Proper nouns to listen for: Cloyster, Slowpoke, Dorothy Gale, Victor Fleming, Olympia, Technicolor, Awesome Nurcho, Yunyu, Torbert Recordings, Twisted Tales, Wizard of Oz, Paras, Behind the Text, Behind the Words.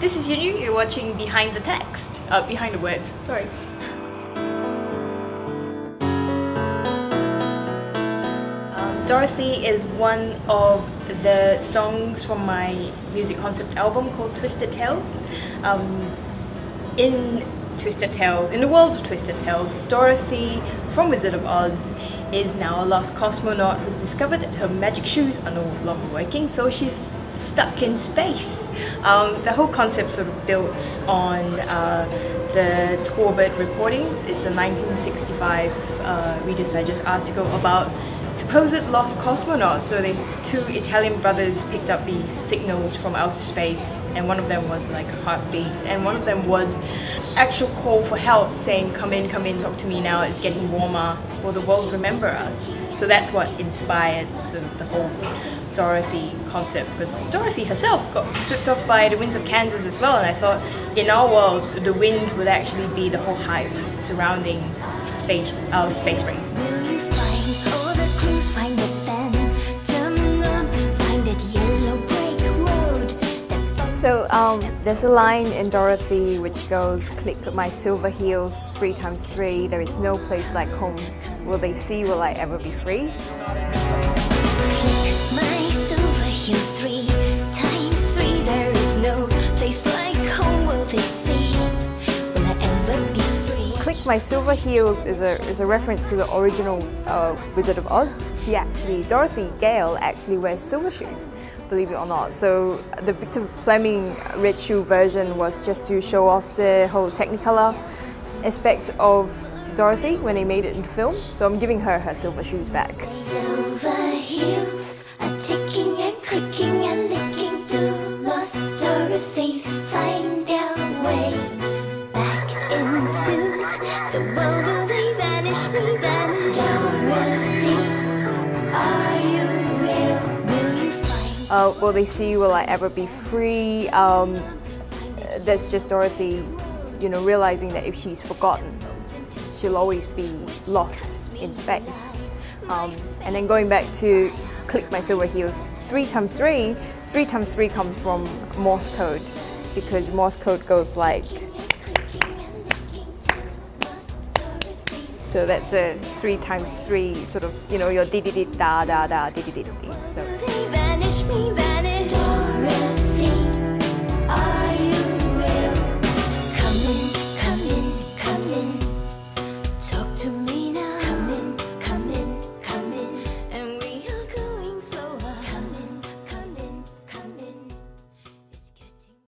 This is Yunyu, you're watching Behind the Text. Behind the Words, sorry. Dorothy is one of the songs from my music concept album called Twisted Tales. In the world of Twisted Tales, Dorothy from Wizard of Oz is now a lost cosmonaut who's discovered that her magic shoes are no longer working, so she's stuck in space. The whole concept sort of built on the Torbert Recordings. It's a 1965 Reader's Digest article about supposed lost cosmonauts. So the two Italian brothers picked up these signals from outer space, and one of them was like heartbeats, and one of them was actual call for help saying, come in, talk to me now, it's getting warmer, will the world remember us?" So that's what inspired sort of the whole Dorothy concept, because Dorothy herself got swept off by the winds of Kansas as well, and I thought in our world the winds would actually be the whole hype surrounding space, our space race. So there's a line in Dorothy which goes, "Click my silver heels 3 times 3, there is no place like home. Will they see, will I ever be free?" Click my silver heels 3 times 3, there is no place like home. Will they see, will I ever be free? "Click my silver heels" is a reference to the original Wizard of Oz. Dorothy Gale actually wears silver shoes, believe it or not. So the Victor Fleming red shoe version was just to show off the whole Technicolor aspect of Dorothy when they made it in the film. So I'm giving her her silver shoes back. Silver heels are ticking and clicking and licking to lost Dorothy's find their way back into the world. Do they vanish? Will vanish? Dorothy, are you? Will they see, will I ever be free? That's just Dorothy, you know, realizing that if she's forgotten, she'll always be lost in space. And then going back to "Click my silver heels 3 times 3, 3 times 3 comes from Morse code, because Morse code goes like, so that's a 3 times 3 sort of, you know, your di di di da da da di di di. So.